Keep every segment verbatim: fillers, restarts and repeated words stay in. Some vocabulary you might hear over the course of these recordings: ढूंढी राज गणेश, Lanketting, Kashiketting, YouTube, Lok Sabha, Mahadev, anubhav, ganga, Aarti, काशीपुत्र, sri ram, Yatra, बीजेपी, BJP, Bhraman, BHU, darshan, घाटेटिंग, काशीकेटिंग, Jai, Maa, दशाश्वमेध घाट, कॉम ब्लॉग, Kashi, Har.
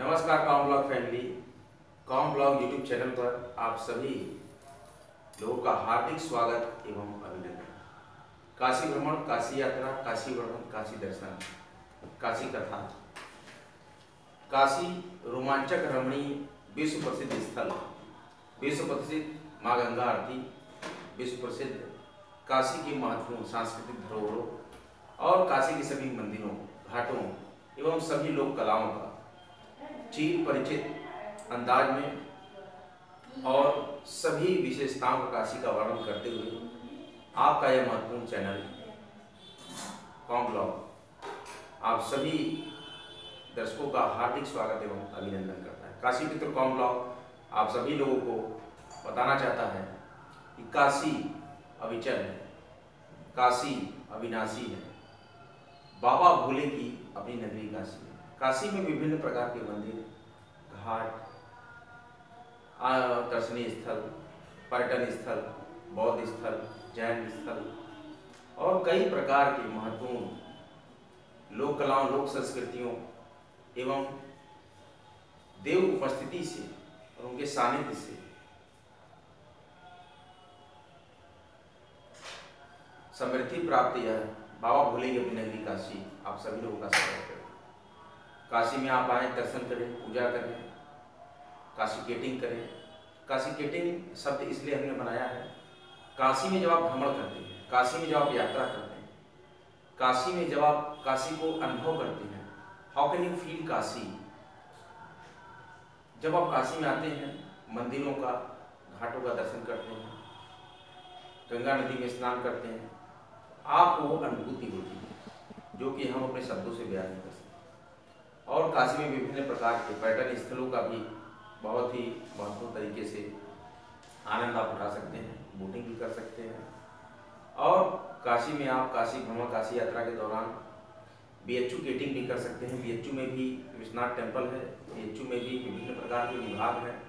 नमस्कार कॉम ब्लॉग family, कॉम ब्लॉग YouTube channel पर आप सभी लोगों का हार्दिक स्वागत एवं अभिनंदन। काशी भ्रमण, काशी यात्रा, काशी भ्रमण, काशी दर्शन, काशी कथा, काशी रोमांचक रमणीय विश्व प्रसिद्ध स्थल, विश्व प्रसिद्ध माँ गंगा आरती, विश्व प्रसिद्ध काशी के महत्वपूर्ण सांस्कृतिक धरोहरों और काशी के सभी मंदिरों, घाटों एवं सभी लोक कलाओं का चीन परिचित अंदाज में और सभी विशेषताओं का काशी का वर्णन करते हुए आपका यह महत्वपूर्ण चैनल कॉम ब्लॉग आप सभी दर्शकों का हार्दिक स्वागत एवं अभिनंदन करता है। काशीपुत्र कॉम ब्लॉग आप सभी लोगों को बताना चाहता है कि काशी अविचल है, काशी अविनाशी है, बाबा भोले की अपनी नगरी काशी है। काशी में विभिन्न प्रकार के मंदिर, घाट, दर्शनीय स्थल, पर्यटन स्थल, बौद्ध स्थल, जैन स्थल और कई प्रकार के महत्वपूर्ण लोक कलाओं, लोक संस्कृतियों एवं देव उपस्थिति से और उनके सानिध्य से समृद्धि प्राप्त यह बाबा भोले की अपनी नगरी काशी आप सभी लोगों का स्वागत करें। काशी में आप आए, दर्शन करें, पूजा करें, काशीकेटिंग करें। काशीकेटिंग शब्द इसलिए हमने बनाया है, काशी में जब आप भ्रमण करते हैं, काशी में जब आप यात्रा करते हैं, काशी में जब आप काशी को अनुभव करते हैं, how can you feel Kashi. जब आप काशी में आते हैं, मंदिरों का, घाटों का दर्शन करते हैं, गंगा नदी में स्नान करते हैं, आपको अनुभूति होती है जो कि हम अपने शब्दों से बयान नहीं कर सकते। और काशी में विभिन्न प्रकार के पर्यटन स्थलों का भी बहुत ही महत्वपूर्ण तरीके से आनंद आप उठा सकते हैं, बोटिंग भी कर सकते हैं। और काशी में आप काशी भ्रमण, काशी यात्रा के दौरान बी एच यू केटिंग भी कर सकते हैं। बी एच यू में भी विश्वनाथ टेम्पल है, बी एच यू में भी विभिन्न प्रकार के विभाग हैं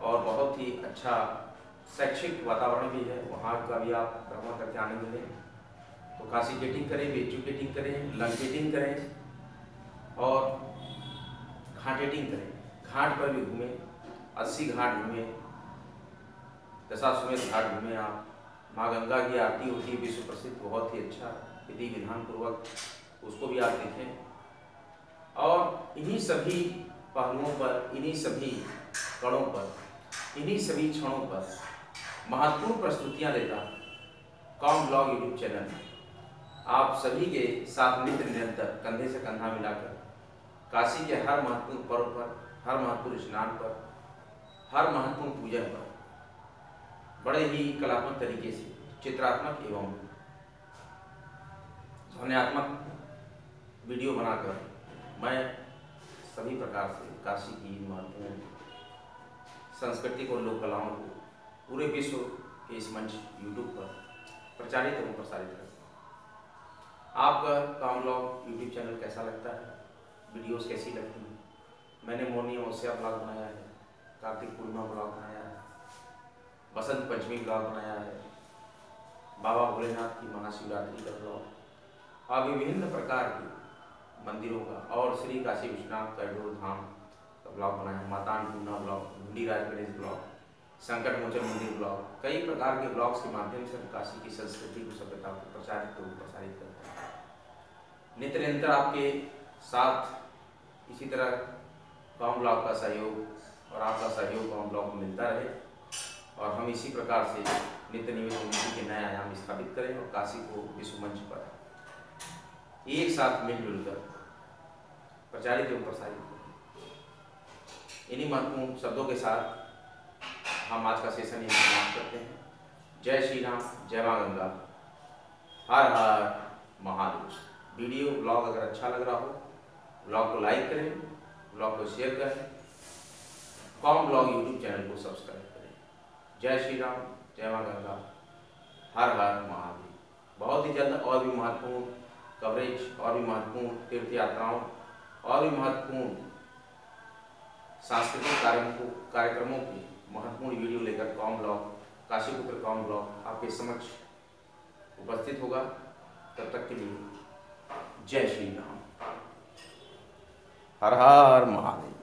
और बहुत ही अच्छा शैक्षिक वातावरण भी है, वहाँ का भी आप भ्रमण करके आनंद लें। तो काशी केटिंग करें, बी एच यू केटिंग करें, लंग केटिंग करें और घाटेटिंग करें। घाट पर भी घूमें, अस्सी घाट घूमें, दशाश्वमेध घाट घूमें आप। माँ गंगा की आरती होती है विश्व प्रसिद्ध, बहुत ही अच्छा विधि विधान पूर्वक उसको भी आप देखें। और इन्हीं सभी पहलुओं पर, इन्हीं सभी कणों पर, इन्हीं सभी क्षणों पर महत्वपूर्ण प्रस्तुतियाँ देता कॉम ब्लॉग यूट्यूब चैनल आप सभी के साथ नित्य निरंतर कंधे से कंधा मिलाकर काशी के हर महत्वपूर्ण पर्व पर, हर महत्वपूर्ण स्नान पर, हर महत्वपूर्ण पूजन पर बड़े ही कलात्मक तरीके से, चित्रात्मक एवं ध्वन्यात्मक वीडियो बनाकर मैं सभी प्रकार से काशी की महत्वपूर्ण संस्कृति को, लोक कलाओं को पूरे विश्व के इस मंच यूट्यूब पर प्रचारित एवं प्रसारित करता हूँ। आपका कॉम ब्लॉग यूट्यूब चैनल कैसा लगता है, वीडियोस कैसी लगती हैं। मैंने मोनी ओसिया ब्लॉग बनाया है, कार्तिक पूर्णिमा ब्लॉग बनाया है, बसंत पंचमी ब्लॉग बनाया है, बाबा भोलेनाथ की महाशिवरात्रि का ब्लॉग और विभिन्न प्रकार के मंदिरों का और श्री काशी विश्वनाथ करोड़ धाम का ब्लॉग बनाया, मातान ढूंढना ब्लॉग, ढूंढी राज गणेश ब्लॉग, संकट मोचन मंदिर ब्लॉग, कई प्रकार के ब्लॉग्स के माध्यम से काशी की संस्कृति को, सभ्यता को प्रचारित तो प्रसारित करते हैं। नित्य निरंतर आपके साथ इसी तरह कॉम ब्लॉग का सहयोग और आपका सहयोग कॉम ब्लॉग को मिलता रहे और हम इसी प्रकार से नित्य नियमित उन्नति के नए आयाम स्थापित करें और काशी को विश्व मंच पर एक साथ मिलजुल कर प्रचारित एवं प्रसारित। इन्हीं महत्वपूर्ण शब्दों के साथ हम आज का सेशन यहीं समाप्त करते हैं। जय श्री राम, जय माँ गंगा, हर हर महादेव। वीडियो ब्लॉग अगर अच्छा लग रहा हो, ब्लॉग को लाइक करें, ब्लॉग को शेयर करें, कॉम ब्लॉग यूट्यूब चैनल को सब्सक्राइब करें। जय श्री राम, जय माँ गंगा, हर हर महादेव। बहुत ही जल्द और भी महत्वपूर्ण कवरेज और भी महत्वपूर्ण तीर्थ यात्राओं और भी महत्वपूर्ण सांस्कृतिक कार्यों को, कार्यक्रमों की महत्वपूर्ण वीडियो लेकर कॉम ब्लॉग, काशीपुत्र कॉम ब्लॉग आपके समक्ष उपस्थित होगा। तब तक के लिए जय श्री राम, हर हर महादेव।